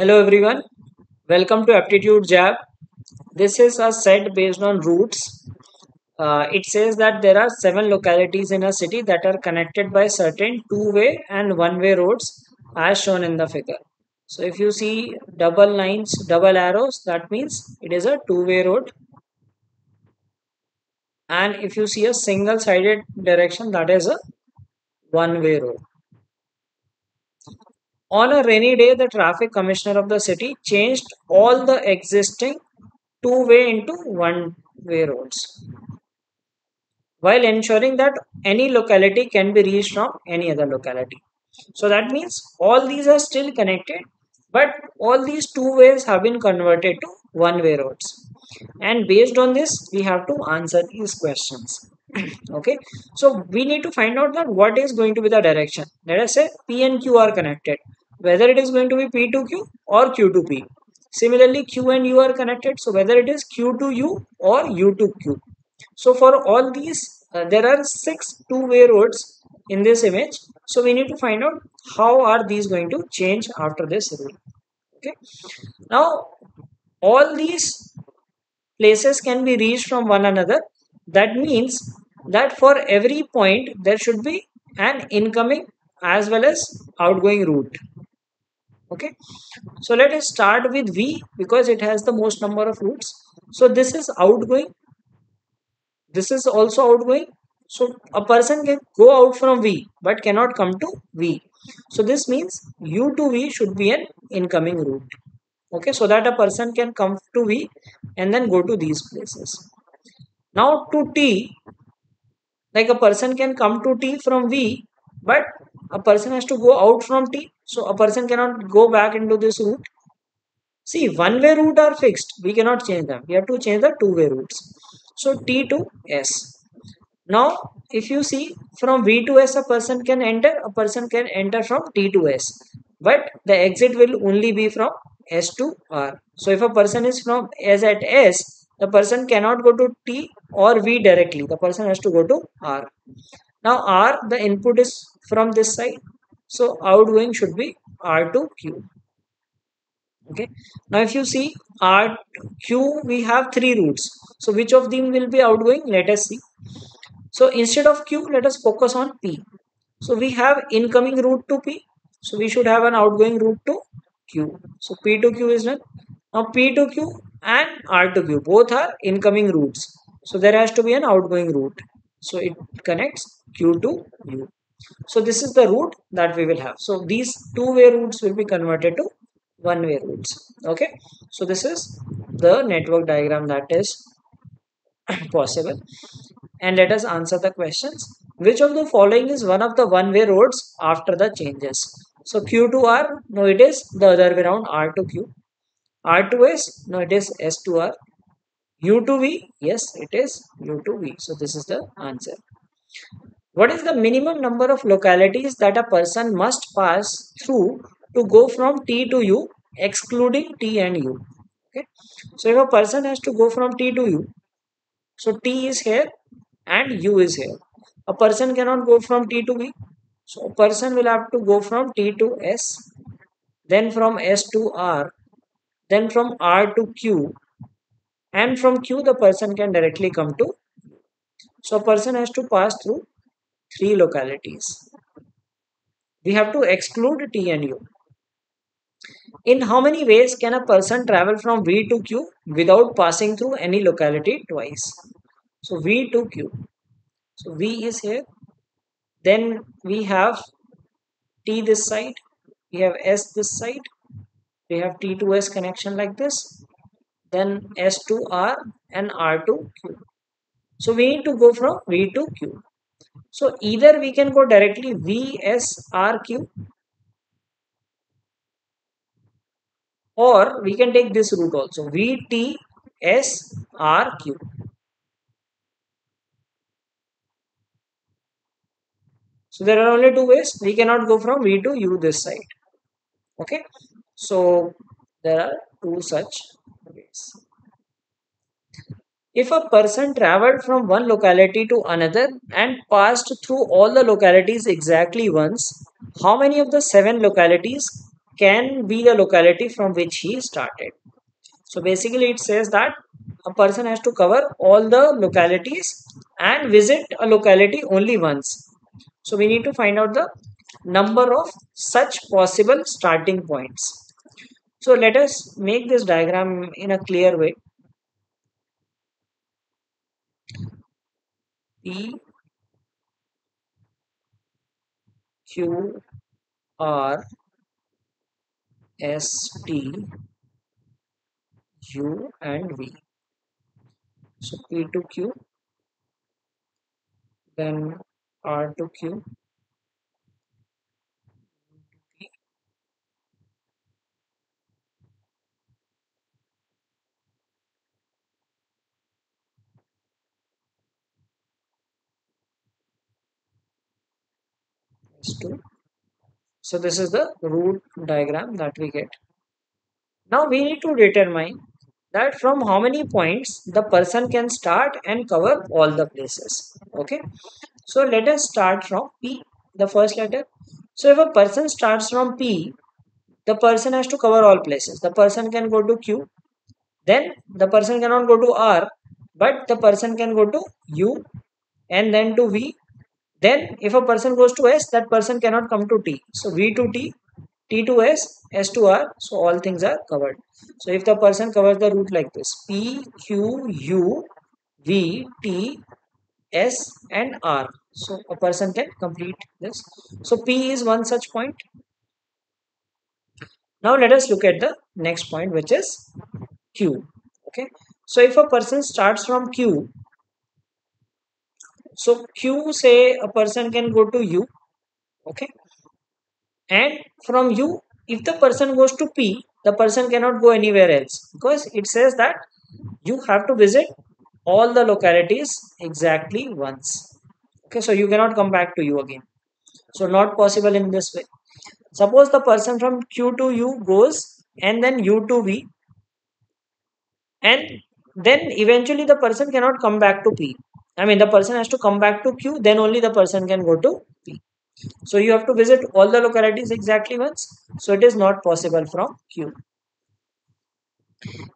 Hello everyone, welcome to Aptitude Jab. This is a set based on routes. It says that there are 7 localities in a city that are connected by certain two-way and one-way roads as shown in the figure. So if you see double lines, double arrows, that means it is a two-way road. And if you see a single-sided direction, that is a one-way road. On a rainy day, the traffic commissioner of the city changed all the existing two-way into one-way roads, while ensuring that any locality can be reached from any other locality. So that means all these are still connected, but all these two ways have been converted to one-way roads. And based on this, we have to answer these questions. Okay, so we need to find out that what is going to be the direction. Let us say P and Q are connected, whether it is going to be P to Q or Q to P. Similarly, Q and U are connected, so whether it is Q to U or U to Q. So for all these, there are 6 two-way roads in this image. So we need to find out how are these going to change after this rule. Okay, now all these places can be reached from one another. That means that for every point there should be an incoming as well as outgoing route. Okay, so let us start with V because it has the most number of routes. So this is outgoing, this is also outgoing. So a person can go out from V but cannot come to V. So this means U to V should be an incoming route. Okay, so that a person can come to V and then go to these places. Now to T, like a person can come to T from V, but a person has to go out from T. So a person cannot go back into this route. See, one-way routes are fixed. We cannot change them. We have to change the two-way routes. So T to S. Now if you see from V to S, a person can enter. A person can enter from T to S. But the exit will only be from S to R. So if a person is from S at S, the person cannot go to T or V directly. The person has to go to R. Now R, the input is from this side. So outgoing should be R to Q. Okay. Now if you see R to Q, we have 3 routes. So which of them will be outgoing? Let us see. So instead of Q, let us focus on P. So we have incoming route to P. So we should have an outgoing route to Q. So P to Q is done. Now P to Q and R to Q, both are incoming routes. So there has to be an outgoing route. So it connects Q to U. So this is the route that we will have. So these two-way routes will be converted to one-way routes. Okay. So this is the network diagram that is possible. And let us answer the questions. Which of the following is one of the one-way roads after the changes? So Q to R, no, it is the other way around, R to Q. R to S, no, it is S to R. U to V, yes, it is U to V. So this is the answer. What is the minimum number of localities that a person must pass through to go from T to U, excluding T and U? Okay. So if a person has to go from T to U, so T is here and U is here. A person cannot go from T to V. So a person will have to go from T to S, then from S to R, then from R to Q, and from Q the person can directly come to. So a person has to pass through 3 localities. We have to exclude T and U. In how many ways can a person travel from V to Q without passing through any locality twice? So V to Q. So V is here. Then we have T this side. We have S this side. We have T to S connection like this, then S to R and R to Q. So we need to go from V to Q. So either we can go directly V, S, R, Q, or we can take this route also, V, T, S, R, Q. So there are only 2 ways. We cannot go from V to U this side. Okay. So there are 2 such ways. If a person traveled from one locality to another and passed through all the localities exactly once, how many of the 7 localities can be the locality from which he started. So basically it says that a person has to cover all the localities and visit a locality only once. So we need to find out the number of such possible starting points. So let us make this diagram in a clear way. P, Q, R, S, T, U and V. So P to Q, then R to Q, S2. So this is the root diagram that we get. Now we need to determine that from how many points the person can start and cover all the places. Okay. So let us start from P, the first letter. So if a person starts from P, the person has to cover all places. The person can go to Q. Then the person cannot go to R, but the person can go to U and then to V. Then if a person goes to S, that person cannot come to T. So V to T, T to S, S to R. So all things are covered. So if the person covers the route like this, P, Q, U, V, T, S and R. So a person can complete this. So P is one such point. Now let us look at the next point, which is Q. Okay. So if a person starts from Q, so Q, say a person can go to U, okay, and from U, if the person goes to P, the person cannot go anywhere else, because it says that you have to visit all the localities exactly once. Okay, so you cannot come back to U again. So not possible in this way. Suppose the person from Q to U goes and then U to V, and then eventually the person cannot come back to P. I mean, the person has to come back to Q, then only the person can go to P. So you have to visit all the localities exactly once. So it is not possible from Q.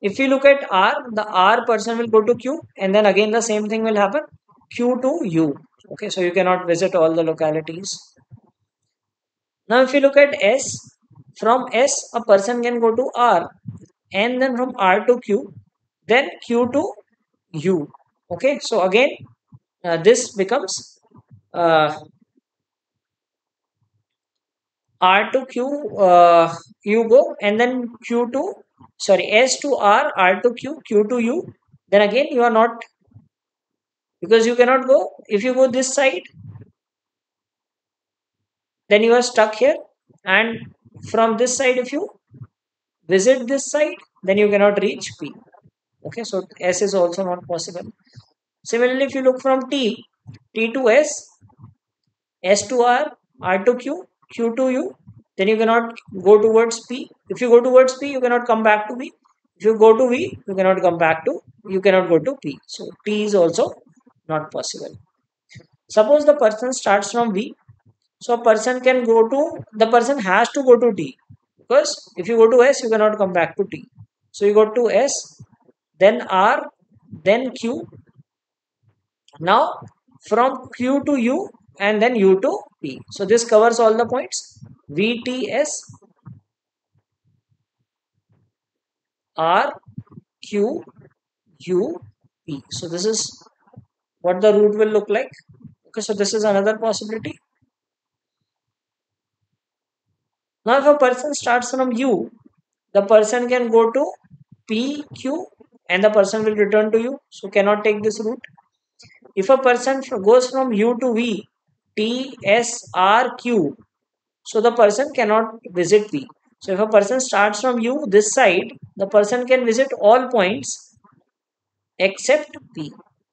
If you look at R, the R person will go to Q and then again the same thing will happen. Q to U. Okay, so you cannot visit all the localities. Now if you look at S, from S a person can go to R and then from R to Q, then Q to U. Okay, so again, this becomes R to Q, you go, and then Q to, sorry, S to R, R to Q, Q to U. Then again, you are not, because you cannot go. If you go this side, then you are stuck here. And from this side, if you visit this side, then you cannot reach P. Okay, so S is also not possible. Similarly, if you look from T, T to S, S to R, R to Q, Q to U, then you cannot go towards P. If you go towards P, you cannot come back to V. If you go to V, you cannot come back to, you cannot go to P. So T is also not possible. Suppose the person starts from V. So a person can go to, the person has to go to T. Because if you go to S, you cannot come back to T. So you go to S, then R, then Q. Now from Q to U and then U to P. So this covers all the points. V, T, S, R, Q, U, P. So this is what the route will look like. Okay, so this is another possibility. Now if a person starts from U, the person can go to P, Q, and the person will return to U, so cannot take this route. If a person goes from U to V, T, S, R, Q, so the person cannot visit P. So if a person starts from U, this side, the person can visit all points except P.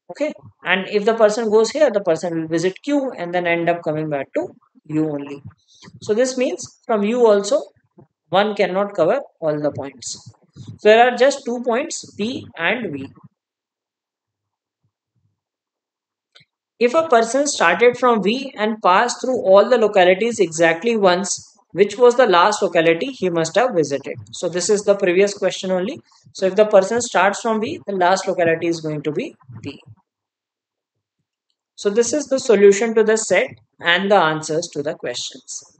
Okay. And if the person goes here, the person will visit Q and then end up coming back to U only. So this means from U also, one cannot cover all the points. So there are just 2 points, P and V. If a person started from V and passed through all the localities exactly once, which was the last locality he must have visited. So this is the previous question only. So if the person starts from B, the last locality is going to be B. So this is the solution to the set and the answers to the questions.